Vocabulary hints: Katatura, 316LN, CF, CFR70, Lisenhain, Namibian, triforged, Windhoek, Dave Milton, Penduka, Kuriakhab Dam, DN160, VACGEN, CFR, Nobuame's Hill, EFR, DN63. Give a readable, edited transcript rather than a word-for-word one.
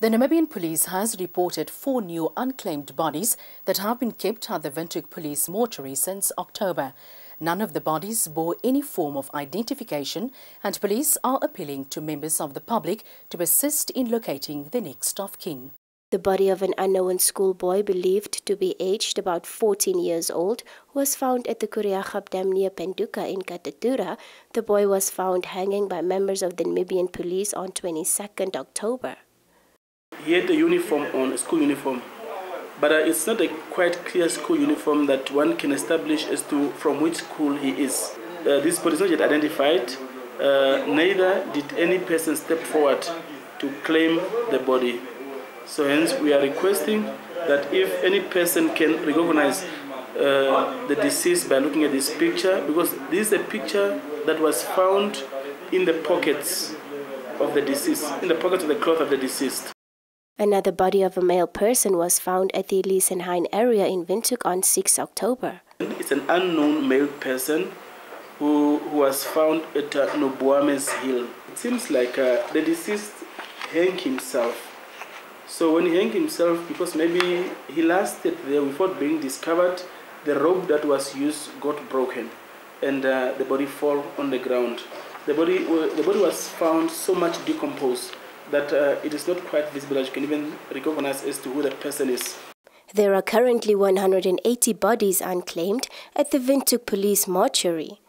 The Namibian police has reported 4 new unclaimed bodies that have been kept at the Windhoek police mortuary since October. None of the bodies bore any form of identification, and police are appealing to members of the public to assist in locating the next of kin. The body of an unknown schoolboy believed to be aged about 14 years old was found at the Kuriakhab Dam near Penduka in Katatura. The boy was found hanging by members of the Namibian police on 22nd October. He had a uniform on, a school uniform, but it's not a quite clear school uniform that one can establish as to from which school he is. This body is not yet identified. Neither did any person step forward to claim the body. So hence we are requesting that if any person can recognize the deceased by looking at this picture, because this is a picture that was found in the pockets of the deceased, in the pockets of the cloth of the deceased. Another body of a male person was found at the Lisenhain area in Windhoek on 6 October. It's an unknown male person who was found at Nobuame's Hill. It seems like the deceased hanged himself. So when he hanged himself, because maybe he lasted there without being discovered, the rope that was used got broken and the body fell on the ground. The body was found so much decomposed that it is not quite visible that you can even recognize as to who that person is. There are currently 180 bodies unclaimed at the Windhoek Police Mortuary.